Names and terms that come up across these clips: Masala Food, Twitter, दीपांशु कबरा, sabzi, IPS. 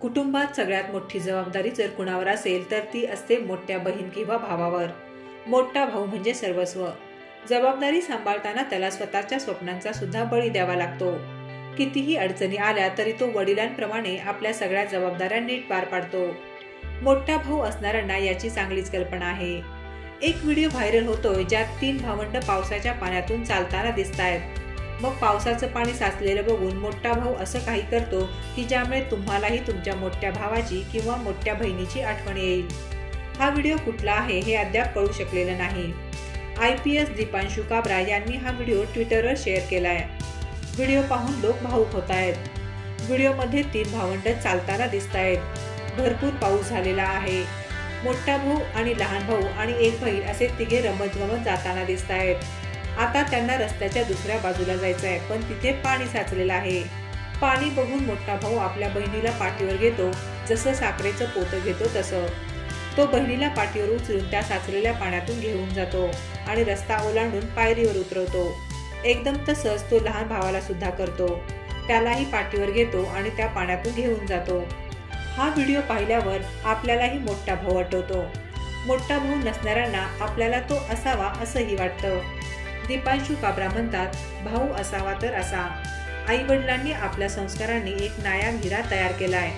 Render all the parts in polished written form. कुटुंबात सगळ्यात मोठी जबाबदारी जर कुणावर असेल तर ती असते मोठ्या बहीण किंवा भावावर। मोठा भाऊ म्हणजे सर्वस्व। जबाबदारी सांभाळताना त्याला स्वतःच्या स्वप्नांचा सुद्धा बळी द्यावा लागतो। कितीही अडचणी आल्या तरी तो वडिलांप्रमाणे आपल्या सगळ्या जबाबदाऱ्या नीट पार पाडतो। मोठा भाऊ असणाऱ्यांना याची चांगलीच कल्पना आहे। एक व्हिडिओ व्हायरल होतोय ज्यात तीन भावंड पावसाच्या पाण्यातून चालताना दिसतायत। मग पावसाचं पाणी साचलेलं बघून मोठा भाऊ असं काही करतो की ज्यामुळे तुम्हालाही तुमच्या मोठ्या भावाची किंवा मोठ्या बहिणीची आठवण येईल। हा व्हिडिओ कुठला आहे हे अद्याप कळू शकलेलं नाही। IPS दीपांशु कबरा यांनी हा व्हिडिओ ट्विटरवर शेअर केलाय। व्हिडिओ पाहून लोक भावुक होत आहेत। व्हिडिओमध्ये तीन भावंड चालताना दिसतायत। भरपूर पाऊस झालेला आहे। मोठा भाऊ आणि लहान भाऊ आणि एक बहीण असे तिघे रमतगमत जाताना दिसतायत। आता त्यांना रस्त्याच्या दुसऱ्या बाजूला जायचं आहे पण तिथे पाणी साचलेलं आहे। पाणी बघून मोठा भाऊ आपल्या बहिणीला पाठीवर घेतो, जसं साखरेचं पोतं घेतो तसं। तो बहिणीला पाठीवर उचलून त्या साचलेल्या पाण्यातून घेऊन जातो आणि रस्ता ओलांडून पायरीवर उतरवतो। एकदम तसंच तो लहान भावाला सुद्धा करतो, त्यालाही पाठीवर घेतो आणि त्या पाण्यातून घेऊन जातो। हा व्हिडिओ पाहिल्यावर आपल्यालाही मोठा भाऊ आठवतो। मोठा भाऊ नसणाऱ्यांना आपल्याला तो असावा असंही वाटतं। दीपांशु कबरा म्हणतात, भाऊ असावा तर असा। आई वडिलांनी आपल्या संस्कारांनी एक नायाब हिरा तयार केलाय।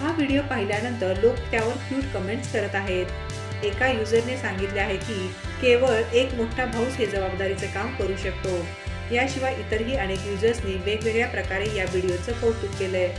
हा व्हिडिओ पाहिल्यानंतर लोक त्यावर क्यूट कमेंट्स करत आहेत। एका युजरने सांगितले आहे की केवळ एक मोठा भाऊच हे जबाबदारीचे काम करू शकतो। याशिवाय इतरही अनेक युजर्सनी वेगवेगळ्या प्रकारे या व्हिडिओचं कौतुक केलंय।